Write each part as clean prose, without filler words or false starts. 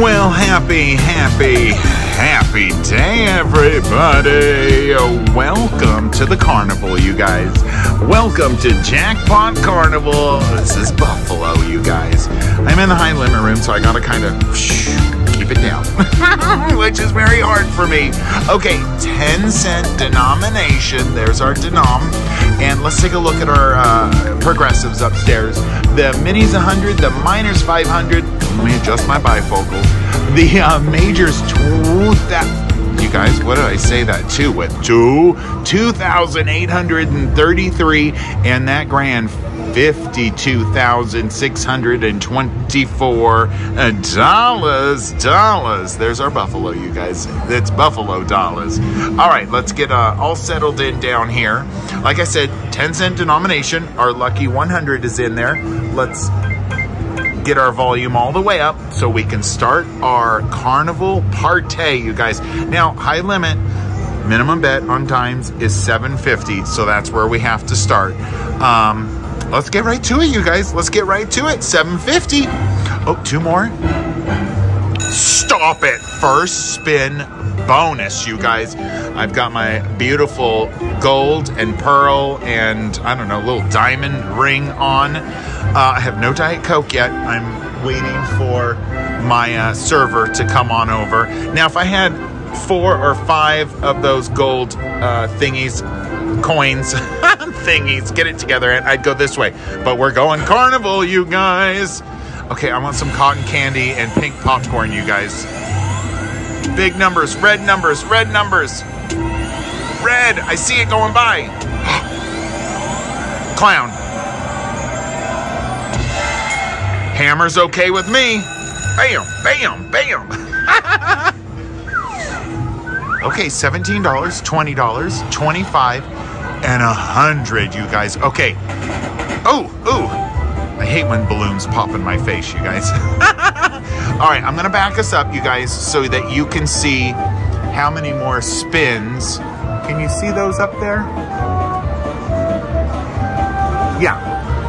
Well, happy day, everybody. Welcome to the carnival, you guys. Welcome to Jackpot Carnival. This is Buffalo, you guys. I'm in the high limit room, so I gotta kind of it down, which is very hard for me. Okay, 10-cent denomination. There's our denom, and let's take a look at our progressives upstairs. The mini's 100, the minor's 500. Let me adjust my bifocals. The major's 2,000. You guys, what did I say that to? With 2,833, and that grand. $52,624. There's our Buffalo, you guys. It's Buffalo dollars. All right, let's get all settled in down here. Like I said, 10-cent denomination. Our lucky 100 is in there. Let's get our volume all the way up so we can start our carnival party, you guys. Now, high limit. Minimum bet on dimes is $7.50, so that's where we have to start. Let's get right to it, you guys. Let's get right to it. $7.50. Oh, two more. Stop it. First spin bonus, you guys. I've got my beautiful gold and pearl and, I don't know, little diamond ring on. I have no Diet Coke yet. I'm waiting for my server to come on over. Now, if I had 4 or 5 of those gold coins, get it together, and I'd go this way. But we're going carnival, you guys. Okay, I want some cotton candy and pink popcorn, you guys. Big numbers, red numbers, red numbers. Red, I see it going by. Clown. Hammer's okay with me. Bam, bam, bam. Okay, $17, $20, $25, and $100, you guys. Okay. Ooh. I hate when balloons pop in my face, you guys. All right, I'm going to back us up, you guys, so that you can see how many more spins. Can you see those up there? Yeah.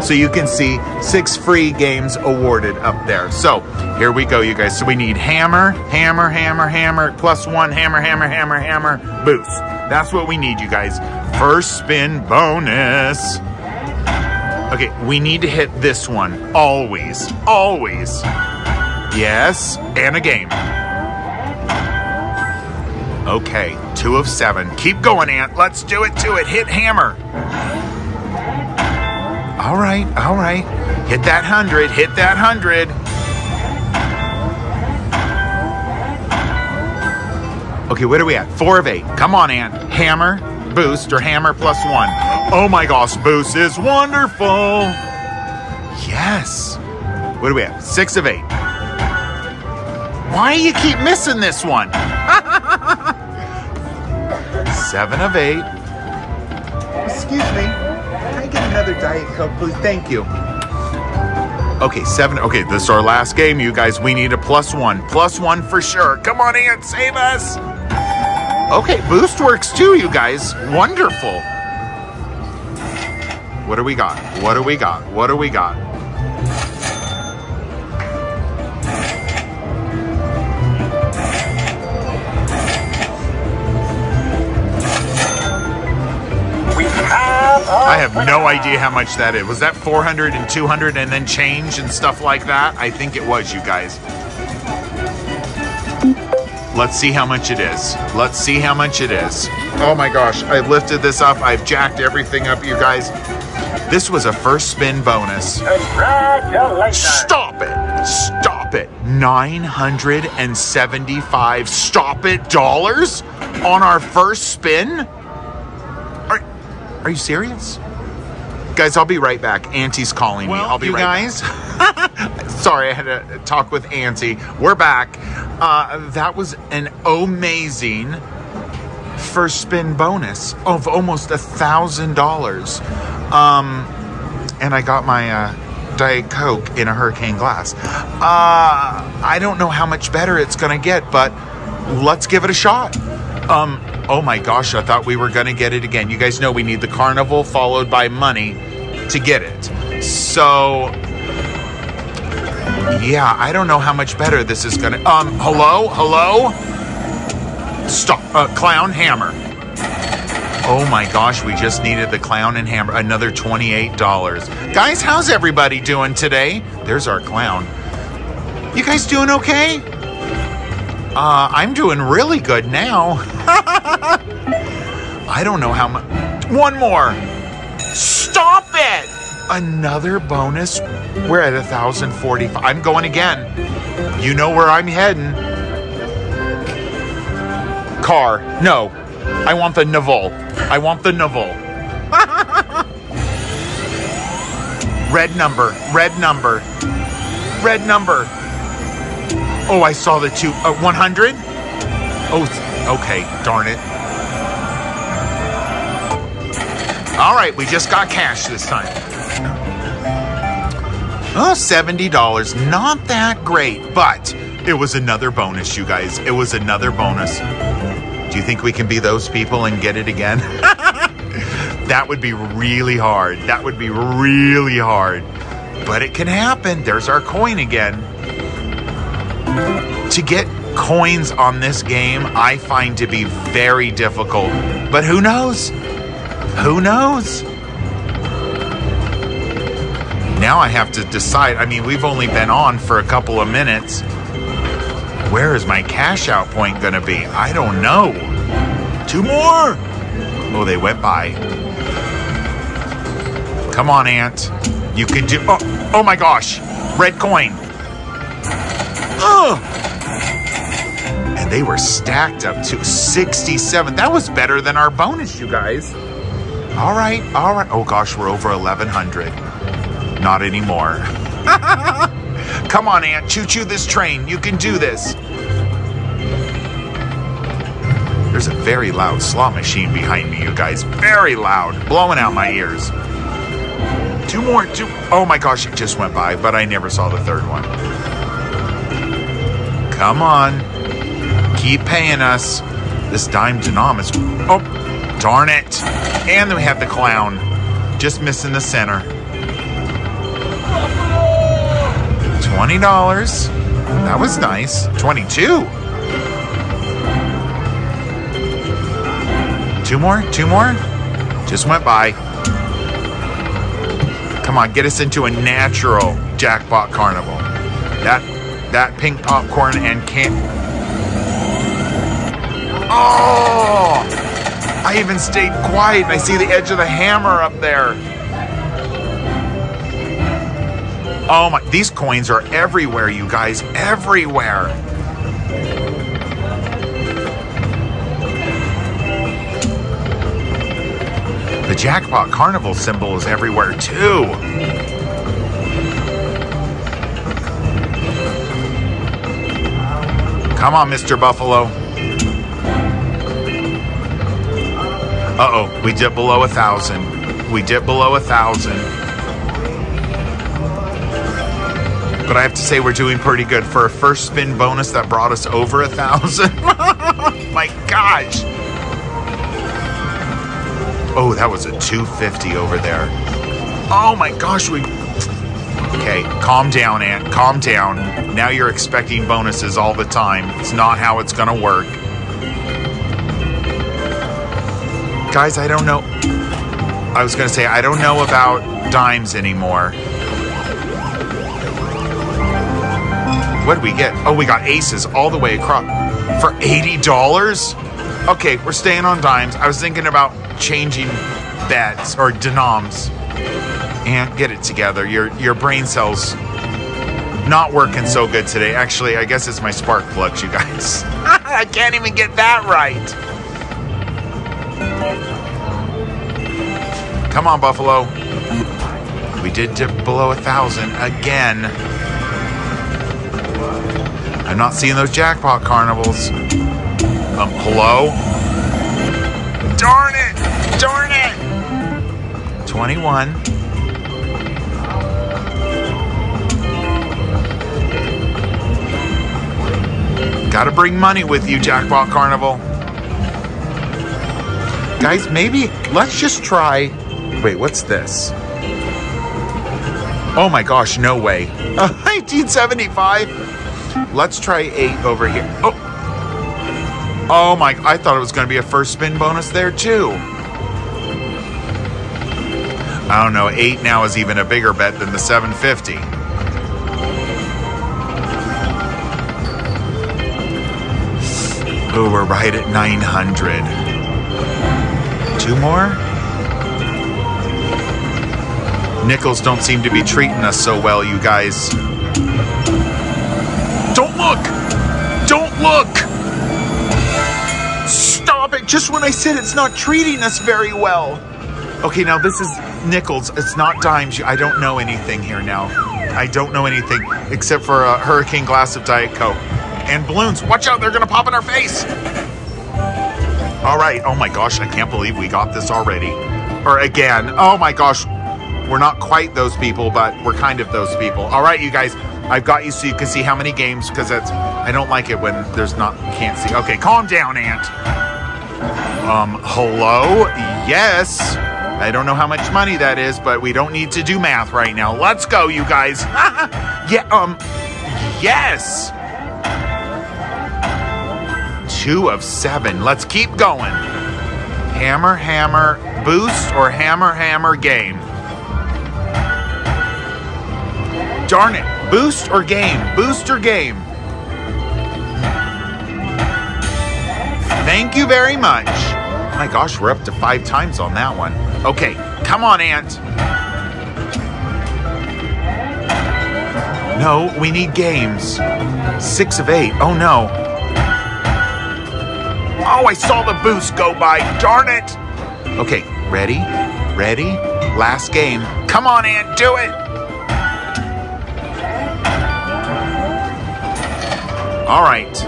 So you can see 6 free games awarded up there. So here we go, you guys. So we need hammer, hammer, hammer, hammer, +1, hammer, hammer, hammer, hammer, boost. That's what we need, you guys. First spin bonus. Okay, we need to hit this one. Always, always. Yes, and a game. Okay, 2 of 7. Keep going, Ant. Let's do it to it. Hit hammer. All right, all right. Hit that 100, hit that 100. Okay, what are we at? 4 of 8. Come on, Ant. Hammer, boost, or hammer +1. Oh my gosh, boost is wonderful. Yes. What are we at? 6 of 8. Why do you keep missing this one? 7 of 8. Excuse me. Can I get another Diet Coke, please? Thank you. Okay, 7. Okay, this is our last game, you guys. We need a +1. +1 for sure. Come on, Ant, save us. Okay, boost works too, you guys. Wonderful. What do we got? What do we got? What do we got? I have no idea how much that is. Was that 400 and 200 and then change and stuff like that? I think it was, you guys. Let's see how much it is. Let's see how much it is. Oh my gosh, I've lifted this up. I've jacked everything up, you guys. This was a first spin bonus. Congratulations. Stop it. Stop it. $975. Stop it dollars on our first spin? Are you serious? Guys, I'll be right back. Auntie's calling me. I'll be right back. Sorry, I had a talk with Auntie. We're back. That was an amazing first spin bonus of almost $1,000. And I got my Diet Coke in a Hurricane glass. I don't know how much better it's going to get, but let's give it a shot. Oh my gosh, I thought we were going to get it again. You guys know we need the carnival followed by money to get it. So Yeah, I don't know how much better this is gonna... hello? Hello? Stop. Clown hammer. Oh my gosh, we just needed the clown and hammer. Another $28. Guys, how's everybody doing today? There's our clown. You guys doing okay? I'm doing really good now. I don't know how much... One more. Stop it! Another bonus. We're at 1,045. I'm going again. You know where I'm heading. Car. No. I want the Nivol. I want the Nivol. Red number. Red number. Red number. Oh, I saw the two. 100? Oh, okay. Darn it. All right, we just got cash this time. Oh, $70. Not that great, but it was another bonus, you guys. It was another bonus. Do you think we can be those people and get it again? That would be really hard. That would be really hard. But it can happen. There's our coin again. To get coins on this game, I find to be very difficult. But who knows? Who knows? Now I have to decide. I mean, we've only been on for a couple of minutes. Where is my cash out point gonna be? I don't know. Two more. Oh, they went by. Come on, Ant. You can do... Oh my gosh. Red coin. Ugh. And they were stacked up to 67. That was better than our bonus, you guys. All right, all right. Oh gosh, we're over 1,100. Not anymore. Come on, Ant. Choo-choo this train. You can do this. There's a very loud slot machine behind me, you guys. Very loud. Blowing out my ears. Two more. Two. Oh my gosh, it just went by, but I never saw the third one. Come on. Keep paying us. This dime denom is... Oh. Darn it. And then we have the clown. Just missing the center. $20. That was nice. 22. Two more? Two more? Just went by. Come on, get us into a natural jackpot carnival. That pink popcorn and can... Oh! I even stayed quiet. I see the edge of the hammer up there. Oh my, these coins are everywhere, you guys, everywhere. The jackpot carnival symbol is everywhere too. Come on, Mr. Buffalo. Uh-oh, we dipped below 1,000. We dipped below 1,000. But I have to say we're doing pretty good for a first spin bonus that brought us over 1,000. My gosh. Oh, that was a 250 over there. Oh my gosh, we... Okay, calm down, Ant. Calm down. Now you're expecting bonuses all the time. It's not how it's gonna work. Guys, I don't know. I was going to say, I don't know about dimes anymore. What did we get? Oh, we got aces all the way across for $80? Okay, we're staying on dimes. I was thinking about changing bets or denoms. And get it together. Your brain cells not working so good today. Actually, I guess it's my spark plugs, you guys. I can't even get that right. Come on, Buffalo. We did dip below 1,000 again. I'm not seeing those jackpot carnivals. Hello? Darn it! Darn it! 21. Gotta bring money with you, jackpot carnival. Guys, maybe let's just try... Wait, what's this? Oh my gosh, no way. I $19.75. Let's try 8 over here. Oh, oh my, I thought it was going to be a first spin bonus there too. I don't know, 8 now is even a bigger bet than the $7.50. Oh, we're right at 900. 2 more? Nickels don't seem to be treating us so well, you guys. Don't look! Don't look! Stop it! Just when I said it's not treating us very well. Okay, now this is nickels. It's not dimes. I don't know anything here now. I don't know anything except for a hurricane glass of Diet Coke. And balloons. Watch out, they're gonna pop in our face. All right, oh my gosh, I can't believe we got this already. Or again, oh my gosh. We're not quite those people, but we're kind of those people. All right, you guys, I've got you so you can see how many games, because that's, I don't like it when there's not, can't see. Okay, calm down, Aunt. Hello? Yes. I don't know how much money that is, but we don't need to do math right now. Let's go, you guys. Yeah, yes. 2 of 7. Let's keep going. Hammer, hammer, boost, or hammer, hammer, game. Darn it. Boost or game? Boost or game? Thank you very much. My gosh, we're up to 5 times on that one. Okay, come on, Aunt. No, we need games. 6 of 8. Oh, no. Oh, I saw the boost go by. Darn it. Okay, ready? Ready? Last game. Come on, Aunt, do it. All right.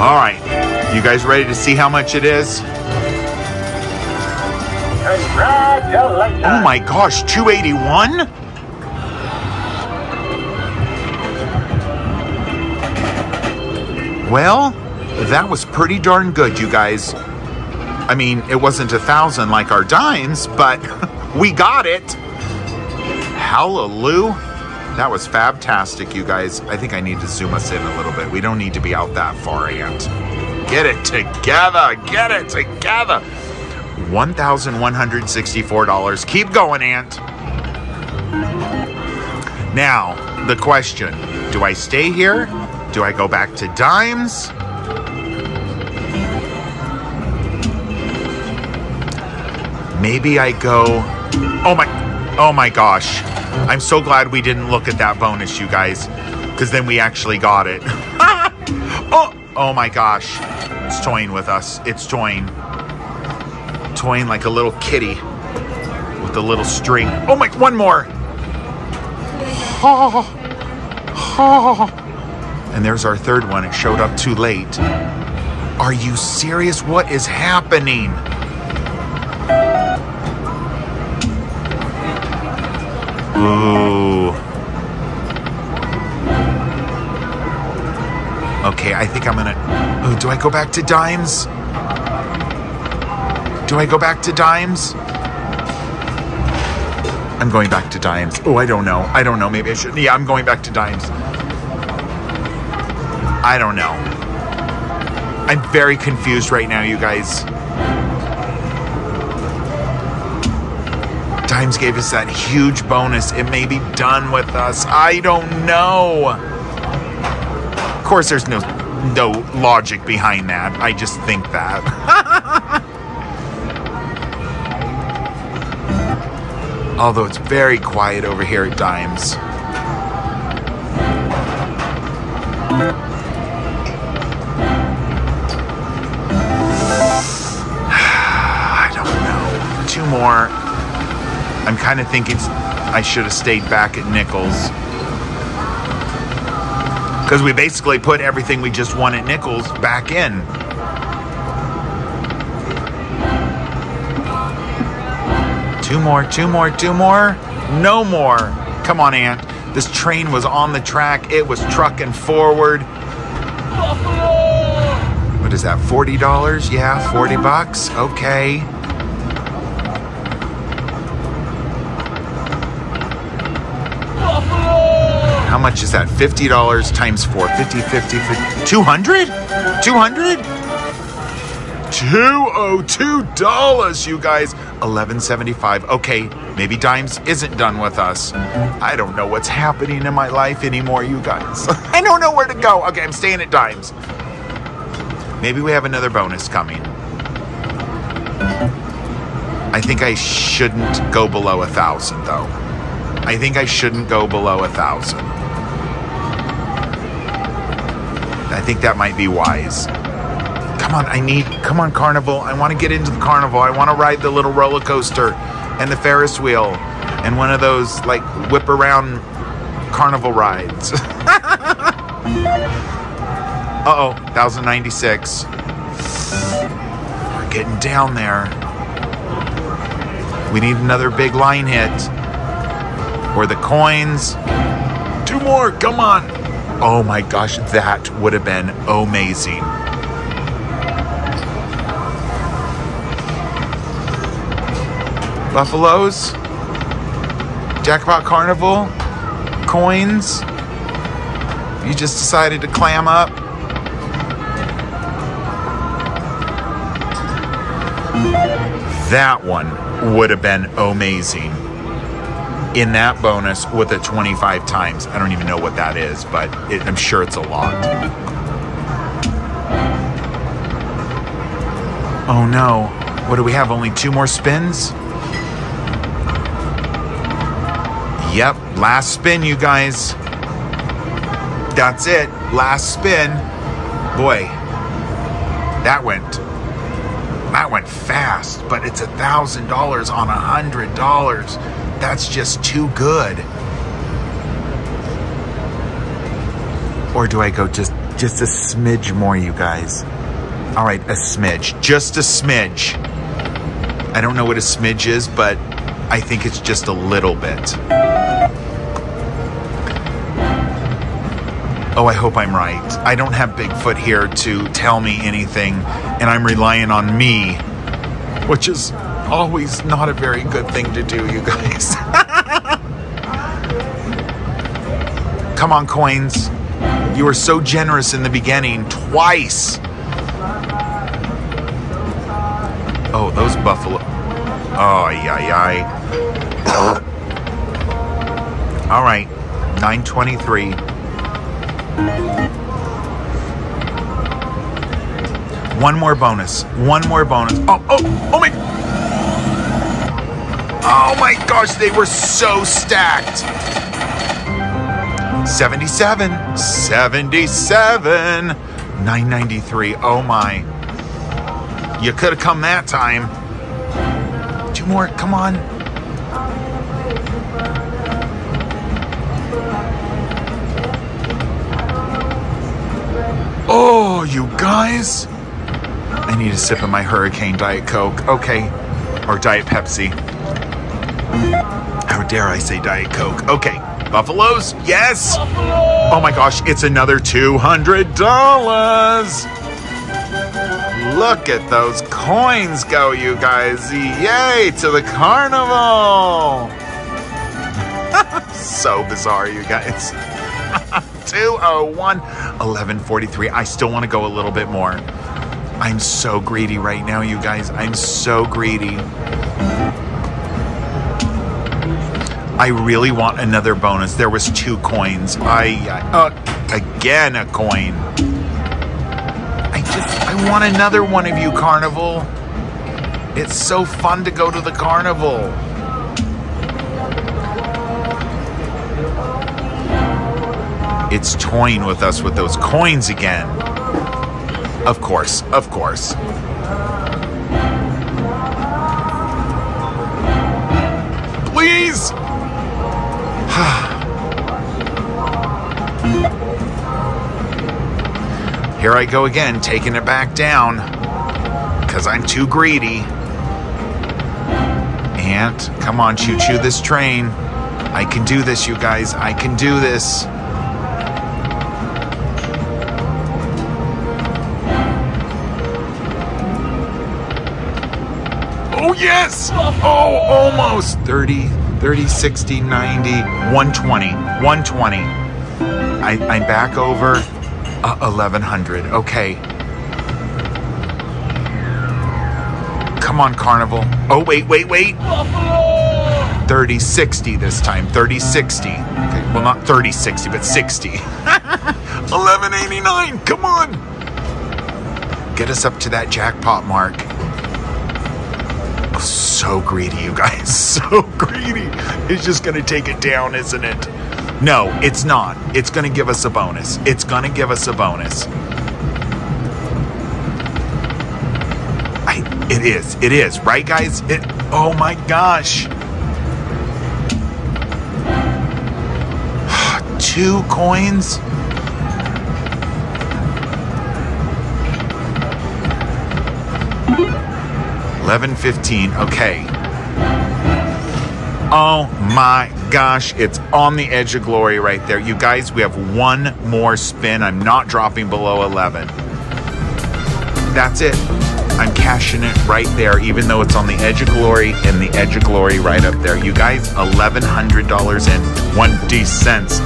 All right, you guys ready to see how much it is? Congratulations. Oh my gosh, 281? Well, that was pretty darn good, you guys. I mean, it wasn't 1,000 like our dimes, but we got it. Hallelujah. That was fabtastic, you guys. I think I need to zoom us in a little bit. We don't need to be out that far yet. Get it together. Get it together. $1,164. Keep going, Aunt. Now, the question. Do I stay here? Do I go back to dimes? Maybe I go... Oh my gosh. I'm so glad we didn't look at that bonus, you guys, because then we actually got it. Oh my gosh. It's toying with us. It's toying. Toying like a little kitty with a little string. Oh my, one more. Oh, oh. And there's our third one. It showed up too late. Are you serious? What is happening? Ooh. Okay, I think I'm gonna... Ooh, do I go back to dimes? Do I go back to dimes? I'm going back to dimes. Oh, I don't know. I don't know. Maybe I shouldn't. Yeah, I'm going back to dimes. I don't know. I'm very confused right now, you guys. Dimes gave us that huge bonus. It may be done with us. I don't know. Of course, there's no logic behind that. I just think that. Although it's very quiet over here at dimes. I don't know. 2 more. I'm kind of thinking I should have stayed back at Nichols, because we basically put everything we just won at Nichols back in. Two more. No more. Come on, Aunt. This train was on the track. It was trucking forward. Buffalo! that $40? Yeah, 40 bucks. Okay. How much is that? $50 times 4. 50, 50, 50. 200? 200? $202, you guys. $11.75. Okay, maybe Dimes isn't done with us. I don't know what's happening in my life anymore, you guys. I don't know where to go. Okay, I'm staying at Dimes. Maybe we have another bonus coming. I think I shouldn't go below 1,000, though. I think I shouldn't go below 1,000. I think that might be wise. Come on, come on, Carnival. I want to get into the Carnival. I want to ride the little roller coaster and the Ferris wheel and one of those, like, whip around Carnival rides. Uh-oh, 1,096. We're getting down there. We need another big line hit. Or the coins. 2 more, come on. Oh my gosh, that would have been amazing. Buffaloes, Jackpot Carnival, coins. You just decided to clam up. That one would have been amazing. In that bonus with a 25 times. I don't even know what that is, but I'm sure it's a lot. Oh no, what do we have? Only 2 more spins? Yep, last spin, you guys. That's it, last spin. Boy, that went fast, but it's $1,000 on $100. That's just too good. Or do I go just a smidge more, you guys? All right, a smidge, just a smidge. I don't know what a smidge is, but I think it's just a little bit. Oh, I hope I'm right. I don't have Bigfoot here to tell me anything, and I'm relying on me, which is always not a very good thing to do, you guys. Come on, coins. You were so generous in the beginning, twice. Oh, those buffalo. Oh, ay, ay. All right, 923. One more bonus. One more bonus. Oh, oh, oh my. Oh my gosh, they were so stacked. 77. 77. 993. Oh my. You could have come that time. 2 more. Come on. Oh, you guys. I need a sip of my Hurricane Diet Coke. Okay. Or Diet Pepsi. How dare I say Diet Coke? Okay. Buffaloes. Yes. Buffalo. Oh my gosh. It's another $200. Look at those coins go, you guys. Yay to the carnival. So bizarre, you guys. 201. 1143. I still want to go a little bit more. I'm so greedy right now, you guys. I'm so greedy. I really want another bonus. There was 2 coins. Again, a coin. I want another one of you, Carnival. It's so fun to go to the Carnival. It's toying with us with those coins again. Of course, of course. Please! Here I go again, taking it back down. Because I'm too greedy. And come on, choo-choo this train. I can do this, you guys. I can do this. yes! Oh, almost 30, 30, 60, 90, 120, 120. I'm back over 1,100, okay. Come on, Carnival. Oh, wait, wait, wait. 30, 60 this time, 30, 60. Okay, well, not 30, 60, but 60. 1189, come on. Get us up to that jackpot mark. Oh, so greedy, you guys, so greedy. It's just gonna take it down, isn't it? No, it's not. It's gonna give us a bonus. It's gonna give us a bonus. It is, right, guys? Oh my gosh. 2 coins. $11.15. Okay. Oh my gosh, it's on the edge of glory right there, you guys. We have one more spin. I'm not dropping below 11. That's it. I'm cashing it right there, even though it's on the edge of glory, and the edge of glory right up there, you guys. $1,120.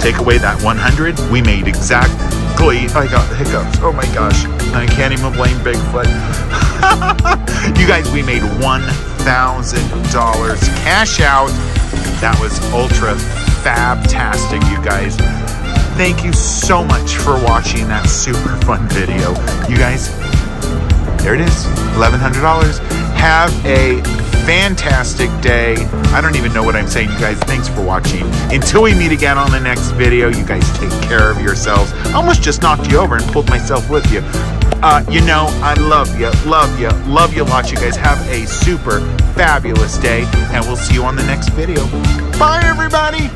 Take away that 100, we made exactly, I got the hiccups, oh my gosh, I can't even blame Bigfoot. You guys, we made $1,000 cash out. That was ultra fabtastic, you guys. Thank you so much for watching that super fun video. You guys, there it is, $1,100. Have a fantastic day. I don't even know what I'm saying, you guys. Thanks for watching. Until we meet again on the next video, you guys take care of yourselves. I almost just knocked you over and pulled myself with you. You know, I love you, love you, love you a lot. You guys have a super fabulous day, and we'll see you on the next video. Bye, everybody.